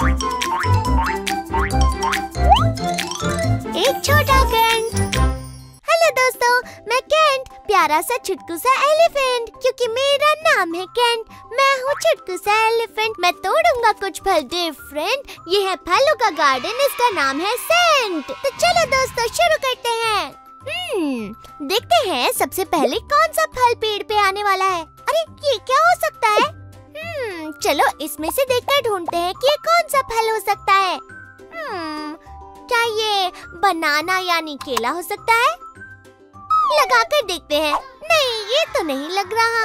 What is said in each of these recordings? एक छोटा cantt. Hello दोस्तों, मैं कैंट, प्यारा सा छुटकू सा एलिफेंट। क्योंकि मेरा नाम है कैंट, मैं हूँ छुटकू सा एलिफेंट। मैं तोड़ूंगा कुछ फल डिफरेंट। ये है फलों का गार्डन, इसका नाम है सेंट। तो चलो दोस्तों शुरू करते हैं। देखते हैं सबसे पहले कौन सा फल पेड़ पे आने वाला है। अरे ये क्या हो सकता है? चलो इसमें से देखकर ढूंढते हैं कि ये कौन सा फल हो सकता है। क्या ये बनाना यानी केला हो सकता है? लगाकर देखते हैं। नहीं, ये तो नहीं लग रहा।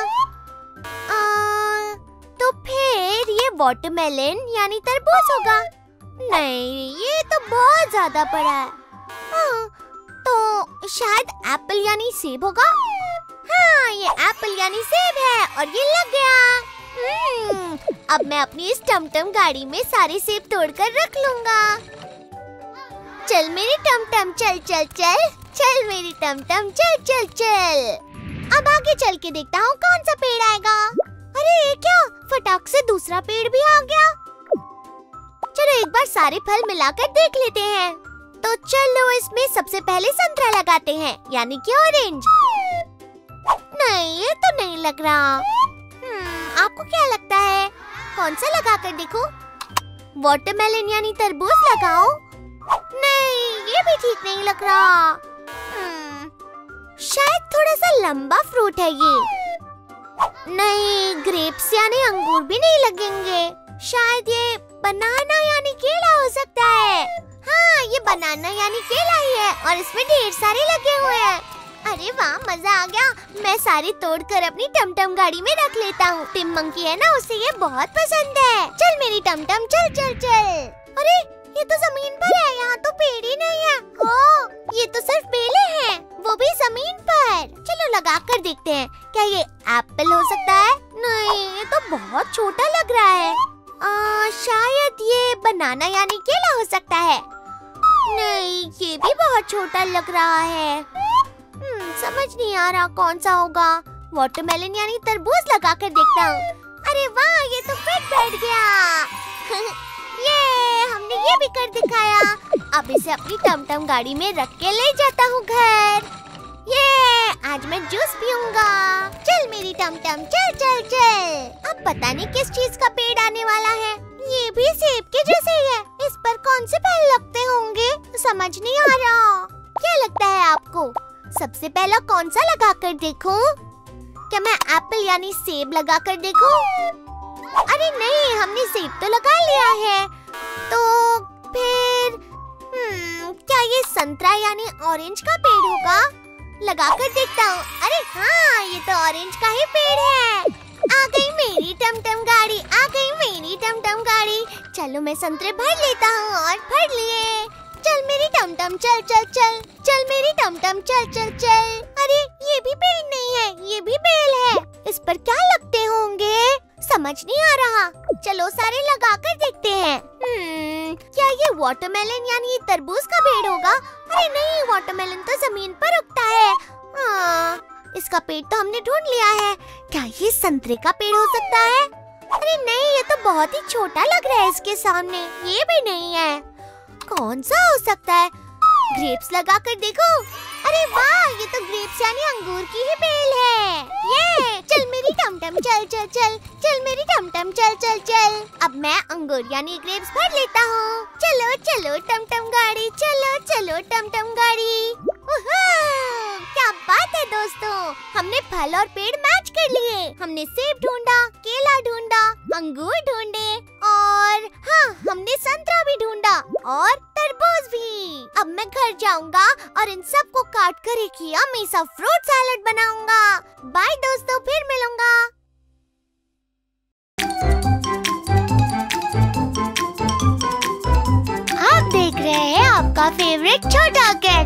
तो फिर ये वाटरमेलन यानी तरबूज होगा। नहीं, ये तो बहुत ज्यादा बड़ा है। तो शायद एप्पल यानी सेब होगा। हाँ, ये एप्पल यानी सेब है और ये लग गया। अब मैं अपनी इस टमटम गाड़ी में सारे सेब तोड़कर रख लूंगा। चल मेरी टमटम, चल चल चल, चल मेरी टमटम, चल चल चल। अब आगे चल के देखता हूँ कौन सा पेड़ आएगा। अरे क्या, फटाक से दूसरा पेड़ भी आ गया। चलो एक बार सारे फल मिलाकर देख लेते हैं। तो चलो इसमें सबसे पहले संतरा लगाते हैं, यानी कि ऑरेंज। नहीं, ये तो नहीं लग रहा। आपको क्या लगता है, कौन सा लगा कर देखूं? वाटरमेलन यानी तरबूज लगाओ। नहीं, ये भी ठीक नहीं लग रहा। शायद थोड़ा सा लंबा फ्रूट है ये। नहीं, ग्रेप्स यानी अंगूर भी नहीं लगेंगे। शायद ये बनाना यानी केला हो सकता है। हाँ, ये बनाना यानी केला ही है और इसमें ढेर सारे लगे हुए हैं। अरे वाह, मजा आ गया। मैं सारे तोड़कर अपनी टमटम गाड़ी में रख लेता हूँ। टिम मंकी है ना, उसे ये बहुत पसंद है। चल मेरी टमटम, चल चल चल। अरे ये तो जमीन पर है, यहाँ तो पेड़ ही नहीं है। ओ, ये तो सिर्फ बेले हैं, वो भी जमीन पर। चलो लगा कर देखते हैं, क्या ये एप्पल हो सकता है? नहीं, ये तो बहुत छोटा लग रहा है। शायद ये बनाना यानी केला हो सकता है। नहीं, ये भी बहुत छोटा लग रहा है। समझ नहीं आ रहा कौन सा होगा। वाटरमेलन यानी तरबूज लगा कर देखता हूँ। अरे वाह, ये तो फिट बैठ गया। ये हमने ये भी कर दिखाया। अब इसे अपनी टमटम गाड़ी में रख के ले जाता हूँ घर। ये आज मैं जूस पीऊंगा। चल मेरी टमटम, चल चल चल। अब पता नहीं किस चीज का पेड़ आने वाला है। ये भी सेब के जैसे ही है। इस पर कौन से फल लगते होंगे, समझ नहीं आ रहा। क्या लगता है आपको, सबसे पहला कौन सा लगा कर देखूं? क्या मैं एप्पल यानी सेब लगा कर देखूं? अरे नहीं, हमने सेब तो लगा लिया है। तो फिर क्या ये संतरा यानी ऑरेंज का पेड़ होगा? लगा कर देखता हूँ। अरे हाँ, ये तो ऑरेंज का ही पेड़ है। आ गई मेरी टमटम गाड़ी, आ गई मेरी टमटम गाड़ी। चलो मैं संतरे भर लेता हूँ और भर लिए। चल मेरी टमटम, चल चल चल, चल मेरी टमटम, चल चल चल। अरे ये भी पेड़ नहीं है, ये भी बेल है। इस पर क्या लगते होंगे, समझ नहीं आ रहा। चलो सारे लगा कर देखते हैं। क्या ये वाटरमेलन यानी तरबूज का पेड़ होगा? अरे नहीं, वाटरमेलन तो जमीन पर उगता है। इसका पेड़ तो हमने ढूंढ लिया है। क्या ये संतरे का पेड़ हो सकता है? अरे नहीं, ये तो बहुत ही छोटा लग रहा है। इसके सामने ये भी नहीं है। कौन सा हो सकता है? ग्रेप्स लगा कर देखो। अरे वाह, ये तो ग्रेप्स यानी अंगूर की ही बेल है। ये चल मेरी टमटम, चल चल चल, चल मेरी टमटम, चल चल चल। अब मैं अंगूर यानी ग्रेप्स भर लेता हूँ। चलो चलो टमटम गाड़ी, चलो चलो टमटम गाड़ी। क्या बात है दोस्तों, हमने फल और पेड़ मैच कर लिए। हमने सेब ढूंढा, केला ढूंढा, अंगूर ढूंढे और हाँ, हमने संतरा भी ढूंढा और तरबूज भी। अब मैं घर जाऊंगा और इन सब को काट कर एक यम्मी सा फ्रूट सैलेड बनाऊंगा। बाय दोस्तों, फिर मिलूंगा। आप देख रहे हैं आपका फेवरेट छोटा कैंट।